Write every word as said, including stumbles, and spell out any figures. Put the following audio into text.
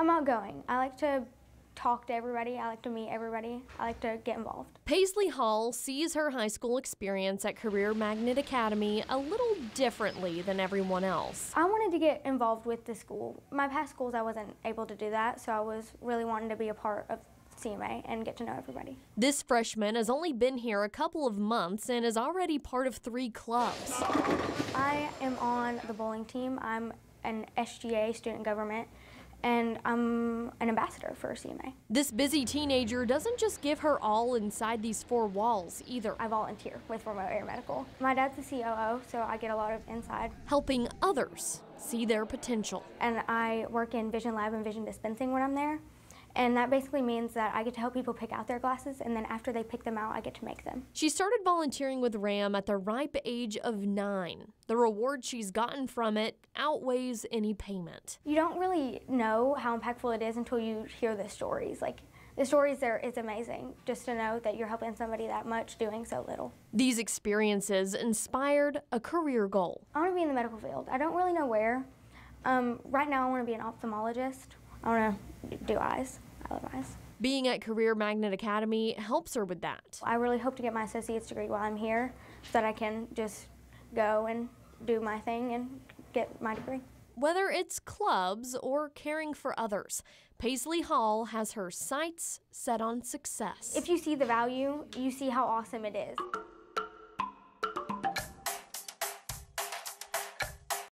I'm outgoing. I like to talk to everybody. I like to meet everybody. I like to get involved. Paisley Hall sees her high school experience at Career Magnet Academy a little differently than everyone else. I wanted to get involved with the school. My past schools, I wasn't able to do that, so I was really wanting to be a part of C M A and get to know everybody. This freshman has only been here a couple of months and is already part of three clubs. I am on the bowling team. I'm an S G A, student government, and I'm an ambassador for C M A. This busy teenager doesn't just give her all inside these four walls either. I volunteer with Remote Air Medical. My dad's the C O O, so I get a lot of inside. Helping others see their potential. And I work in Vision Lab and Vision Dispensing when I'm there. And that basically means that I get to help people pick out their glasses, and then after they pick them out, I get to make them. She started volunteering with RAM at the ripe age of nine. The reward she's gotten from it outweighs any payment. You don't really know how impactful it is until you hear the stories. Like, the stories there is amazing, just to know that you're helping somebody that much doing so little. These experiences inspired a career goal. I want to be in the medical field. I don't really know where. Um, right now, I want to be an ophthalmologist. I want to do eyes. I love eyes. Being at Career Magnet Academy helps her with that. I really hope to get my associate's degree while I'm here so that I can just go and do my thing and get my degree. Whether it's clubs or caring for others, Paisley Hall has her sights set on success. If you see the value, you see how awesome it is.